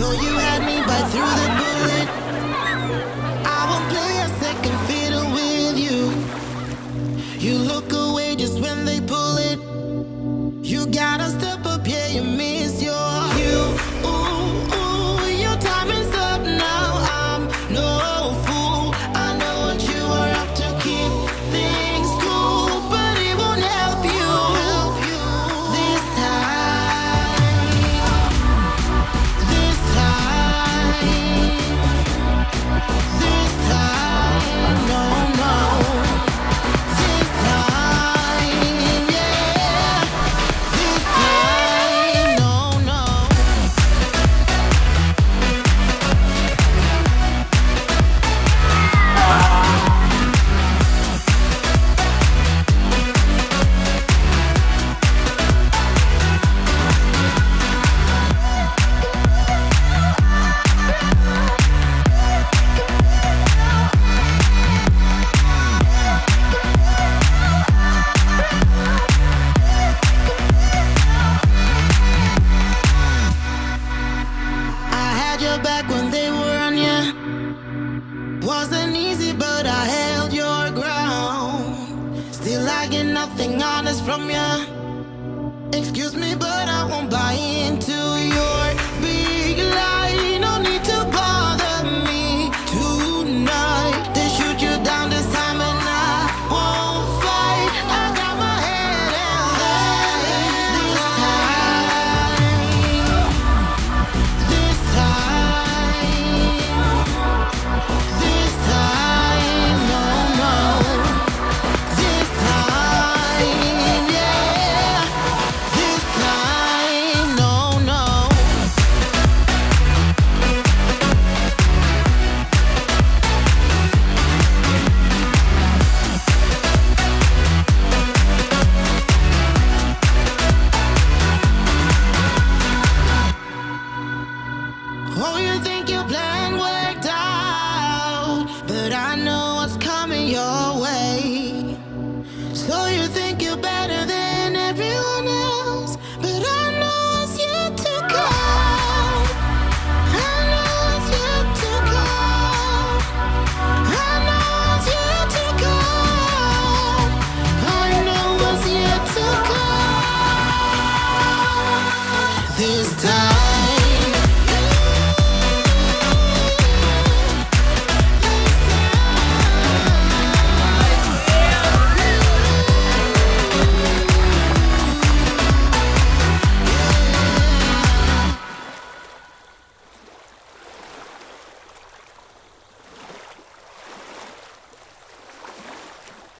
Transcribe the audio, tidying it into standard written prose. So you had me right through the bullet. I won't play a second fiddle with you. You look away just when they pull it. You gotta step up, yeah, you miss your back when they were on ya. Wasn't easy, but I held your ground. Still I get nothing honest from ya. Excuse me, but I won't buy into your big lie. No need to bother me tonight. They shoot you down this time and I won't fight. I got my head held high. This time. Oh, you think your plan worked out, but I know what's coming your way. So you think you're better than everyone else, but I know it's yet to come. I know it's yet to come. I know it's yet to come. I know what's yet to come. This time.